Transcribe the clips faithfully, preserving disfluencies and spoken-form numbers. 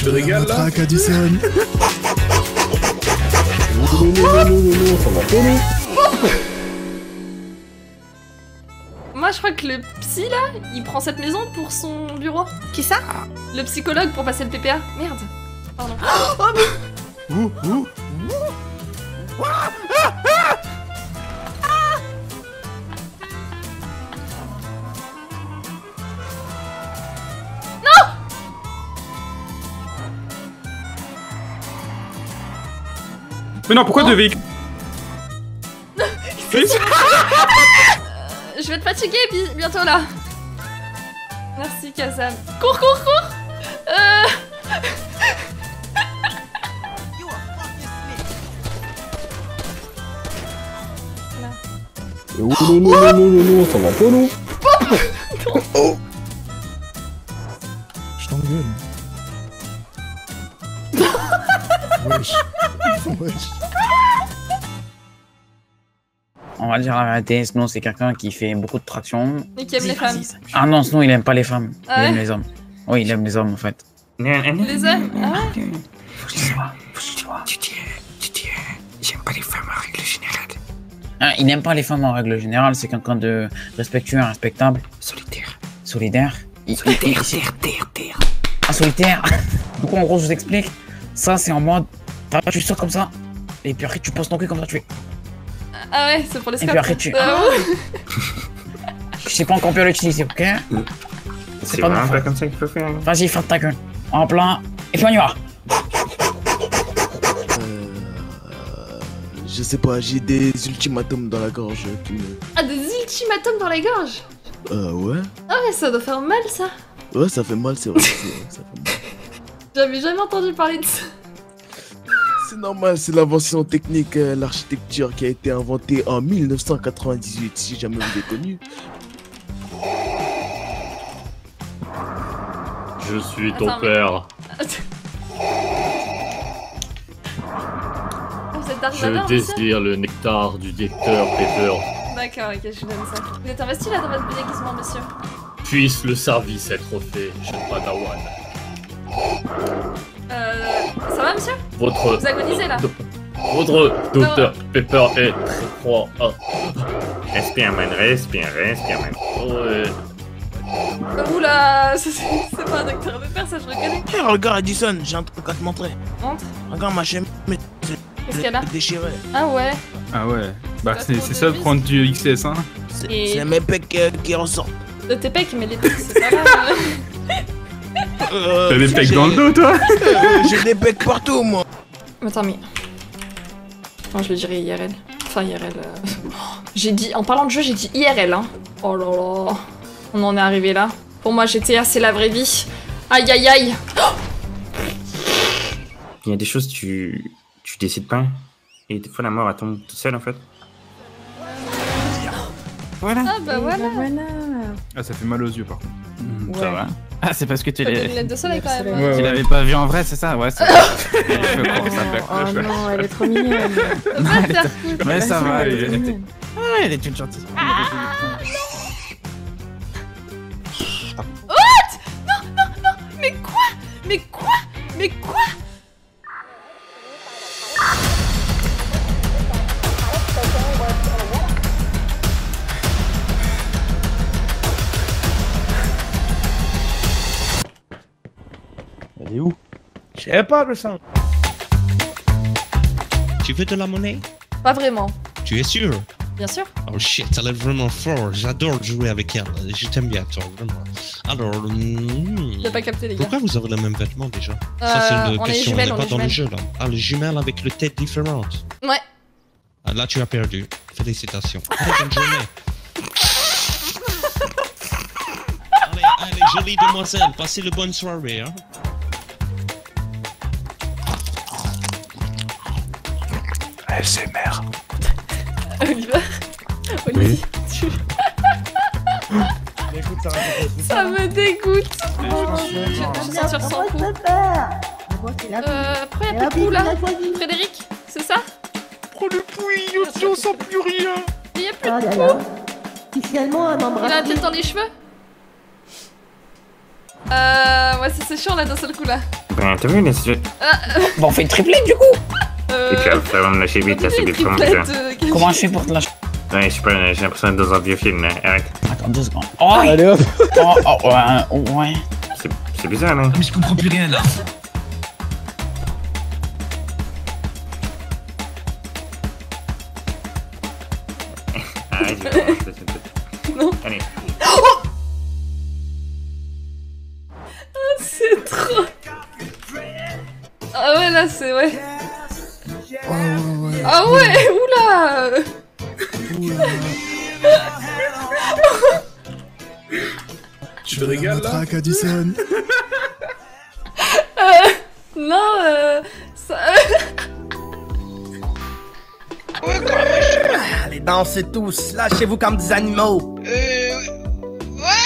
Je te régale là. Moi je crois que le psy là, il prend cette maison pour son bureau. Qui ça? Le psychologue pour passer le P P A. Merde. Pardon. Ouh, ouh. Mais non, pourquoi oh. deux véhicules? Oui. Je vais te fatiguer bientôt là. Merci Kazam. Cours, cours, cours. Euh... oh non, non, non, non, non, ça va pas, non. Non. Oh. Je t'engueule. Wesh. Wesh. On va dire la vérité, Snow c'est quelqu'un qui fait beaucoup de traction. Et qui aime les femmes. Ah non, Snow il aime pas les femmes, ah il ouais aime les hommes. Oui, il aime les hommes en fait. Les hommes? Ah ouais. Faut que je te vois, faut que je te vois. G T A, G T A, j'aime pas les femmes en règle générale. Ah, il n'aime pas les femmes en règle générale, c'est quelqu'un de respectueux, respectable. Solitaire. Solidaire. Il... Solitaire, terre, terre, terre. Ah, solitaire. Du coup en gros je vous explique, ça c'est en mode, tu sors comme ça, et puis après tu poses ton cul comme ça tu fais. Ah ouais, c'est pour les scopes. Et puis après tu... Ah ouais. Je sais pas encore bien l'utiliser, ok? C'est pas vraiment pas comme ça qu'il faut faire. Vas-y, ferme ta gueule. En plein... Et puis on y va. Euh... Je sais pas, j'ai des ultimatums dans la gorge qui me... Ah, des ultimatums dans la gorge? Euh, ouais. Ah ouais, ça doit faire mal, ça. Ouais, ça fait mal, c'est vrai. Ça fait mal. J'avais jamais entendu parler de ça. C'est normal, c'est l'invention technique, euh, l'architecture qui a été inventée en mille neuf cent quatre-vingt-dix-huit, si jamais vous l'avez connu. Je suis ton Attends, père. Mais... Je désire le nectar du docteur Pepper. D'accord, ok, je donne ça. Vous êtes investi là dans votre déguisement, monsieur? Puisse le service être fait, jeune Padawan. Euh... Ça va, monsieur? Votre... Vous agonisez, là? Votre docteur Pepper est très froid. Oh. Respire, man, respire, respire, man. Oh, et... Oula, c'est pas un docteur Pepper, ça, je reconnais. Hey, regarde, Addison, j'ai un truc à te montrer. Montre? Regarde, ma chaîne, mais... Qu'est-ce qu'elle a? Déchirée. Ah ouais? Ah ouais. Bah, c'est ça de prendre du X S, hein? Et... C'est mes pecs euh, qui ressortent. De tes pecs, mais les pecs, c'est pas grave. Euh, T'as des pecs dans le dos, toi? J'ai des pecs partout, moi. Attends, mais... Non, je vais dire I R L. Enfin, I R L... Euh... J'ai dit... En parlant de jeu, j'ai dit I R L, hein. Oh là là... On en est arrivé là. Pour moi, G T A, c'est la vraie vie. Aïe, aïe, aïe. Il y a des choses, tu... Tu décides pas. Et des fois, la mort, elle tombe toute seule, en fait. Voilà. Ah bah voilà. voilà. Ah, ça fait mal aux yeux, par contre. Mmh, ouais. Ça va. Ah, c'est parce que tu l'avais ouais, ouais. pas vu en vrai, c'est ça? Ouais, c'est ça. Oh non, elle est trop mignonne. Mais ça va, elle est toute gentille. Ah, elle est toute gentille. What? Non, non, non. Mais quoi? Mais quoi? Mais quoi? Elle est où? Je sais pas, le sang. Tu veux de la monnaie? Pas vraiment. Tu es sûr? Bien sûr. Oh shit, elle est vraiment forte. J'adore jouer avec elle. Je t'aime bien, toi, vraiment. Alors... Hmm, t'as pas capté, les gars. Pourquoi vous avez le même vêtement, déjà? euh, Ça, c'est une on question. Est jumelles, on n'est pas on est dans jumelles. le jeu, là. Ah, les jumelles avec les têtes différentes. Ouais. Ah, là, tu as perdu. Félicitations. Allez, bonne journée. Allez, allez, jolie demoiselle. Passez une bonne soirée, hein. S M R. Oliver, Oliver, oui. tu... Ça me dégoûte. Je tiens sur son coup. Euh, prends un peu de là. Frédéric, c'est ça? Prends le pouille, aussi on sent plus rien. Il n'y a plus de pouille. Il a la tête dans les cheveux. Euh, ouais, c'est chiant là d'un seul coup là. Ben t'as vu là, c'est... Ah, euh... Bon, on fait une triplette du coup. Euh... Et puis après, on va me lâcher vite là, c'est des plans déjà. Comment je fais pour te lâcher? Ouais, je sais pas, j'ai l'impression d'être dans un vieux film, arrête. Attends deux secondes. Oh, allez hop. Oh, oh, ouais, ouais. C'est bizarre là. Mais je comprends plus rien là. Ah, je vais voir, je vais te... Non. Allez. Oh, ah, c'est trop... Ah ouais, là, c'est... Ouais. Oh, ouais. Ah ouais, oula. Oula. Je te régale là. euh, non, euh... Ça... Allez, dansez tous, lâchez-vous comme des animaux. Euh... Ouais.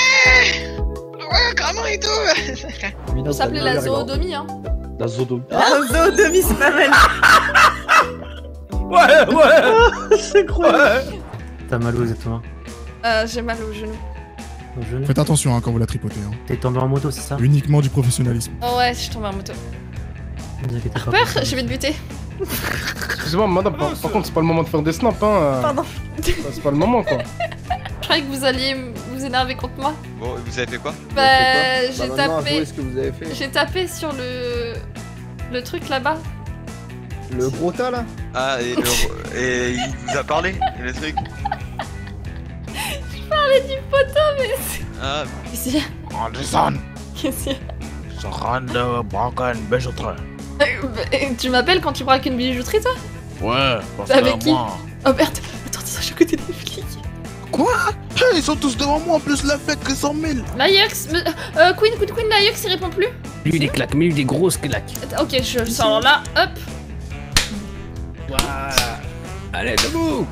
Ouais, comment et tout. Ça s'appelait la zoodomie, hein. La zoodomie. La zoodomie, c'est pas mal. Ouais, ouais. C'est croyable. T'as mal où exactement? Euh, j'ai mal au genou. Faites attention hein, quand vous la tripotez. Hein. T'es tombé en moto, c'est ça? Uniquement du professionnalisme. Oh ouais, je suis tombé en moto. T'as peur? Je vais te buter. Excusez-moi, madame, par, par contre, c'est pas le moment de faire des snaps, hein. Pardon. C'est pas le moment, quoi. Je croyais que vous alliez vous énerver contre moi. Bon, et vous avez fait quoi? Bah, j'ai bah, tapé. J'ai tapé sur le. Le truc là-bas. Le gros tas, là. Ah, et, le... et il vous a parlé, le truc. Je parlais du poteau, mais c'est. Ah, qu'est-ce qu'il y a? Addison. Qu'est-ce qu'il y a? Je rentre braquer une bijouterie. Tu m'appelles quand tu braques une bijouterie, toi? Ouais, parce que. Avec qui? Oh merde, attends, je suis à côté des flics. Quoi? Ils sont tous devant moi, en plus la fête, trois cent mille. L'Ajax, euh, Queen, Queen, Queen, l'Ajax, il répond plus. Lui, des claques, mais lui, des grosses claques. Ok, je sors là, hop. Voilà. Allez, debout.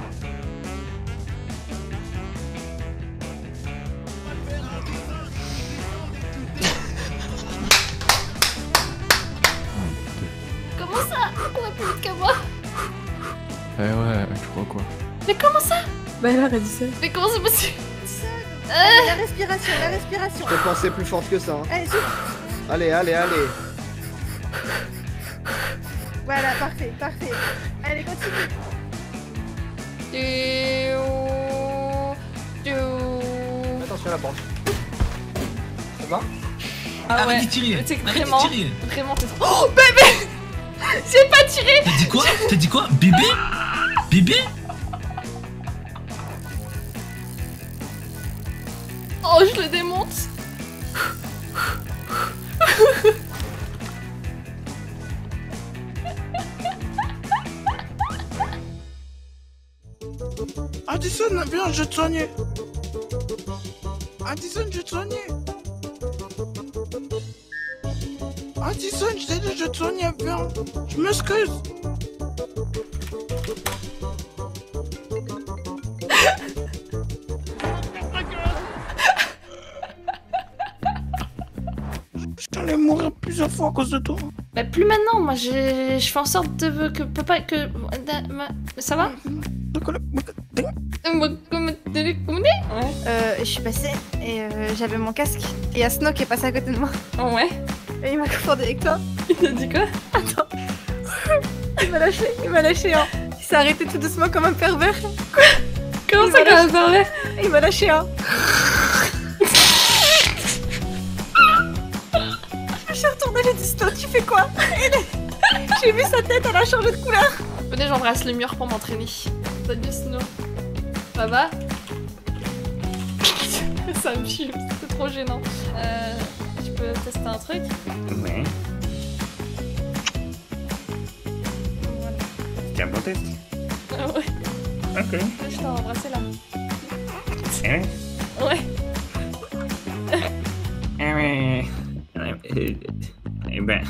Eh ouais, tu crois quoi? Mais comment ça? Bah là, elle a dit ça. Mais comment c'est possible? La respiration, la respiration. Je peux penser plus forte que ça. Hein. Allez, je... allez, allez, allez. Voilà, parfait, parfait. Allez, continue. Du... Du... Attention à la porte. Ça va? Ah, ah ouais, c'est vraiment, vraiment... Oh, bébé! J'ai pas tiré! T'as dit quoi? T'as dit quoi? Bébé? Bébé? Oh, je le démonte! Addison, viens, je vais te soigner! Addison, je vais te soigner! Addison, je t'ai dit, je te soigne, viens! Je m'excuse! J'allais mourir plusieurs fois à cause de toi. Mais plus maintenant, moi je fais en sorte de... que papa... que... Ça va? Ouais. Euh, je suis passée et euh, j'avais mon casque. Et il y a Snow qui est passé à côté de moi. Oh ouais? Et il m'a confondu avec toi. Il t'a dit quoi? Attends. Il m'a lâché, il m'a lâché, hein. Il s'est arrêté tout doucement comme un pervers. Quoi? Comment ça comme un pervers? Il m'a lâché, hein. Je suis retournée, j'ai dit Snow, tu fais quoi? J'ai vu sa tête, elle a changé de couleur. Venez, j'embrasse le mur pour m'entraîner. Salut Snow. Ça va? Ça me chie, c'est trop gênant. Euh... Je peux tester un truc? Ouais. Voilà. C'était un bon test? Ah ouais. Ok. Là, je t'ai embrassé là. Hein? Ouais. Ah ouais. Eh ben...